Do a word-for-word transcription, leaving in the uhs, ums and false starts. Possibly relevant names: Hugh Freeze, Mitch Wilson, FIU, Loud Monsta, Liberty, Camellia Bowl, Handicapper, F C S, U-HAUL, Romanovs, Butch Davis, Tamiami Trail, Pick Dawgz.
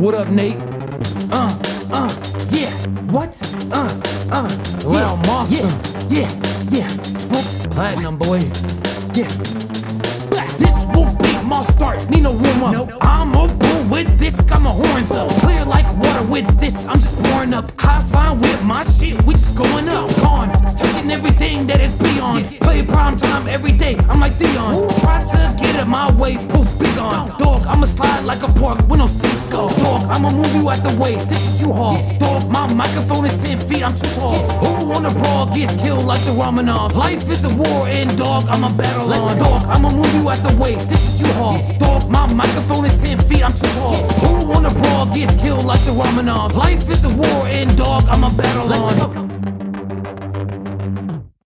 What up, Nate? Uh, uh, yeah. What? Uh, uh, Loud yeah, monster. Yeah, yeah, yeah. What? Platinum what? Boy. Yeah. This will be my start. Need no warm up. Nope. I'm a bull with this. Got my horns up. Clear like water with this. I'm just pouring up. High flying with my shit. We just going up. Gone. Touching everything that is beyond. Play prime time every day. I'm like Dion. Ooh. Try to get it my way. Poof, be gone. Dog, I'ma slide like a park with no seesaw. Dog, I'ma move you out the way. This is U-Haul. Dog, my microphone is ten feet. I'm too tall. Who on the brawl gets killed like the Romanovs? Life is a war and dog, I'm a battle on. Dog, I'ma move you out the way. This is U-Haul. Dog, my microphone is ten feet. I'm too tall. Who on the brawl gets killed like the Romanovs? Life is a war and dog, I'm a battle on.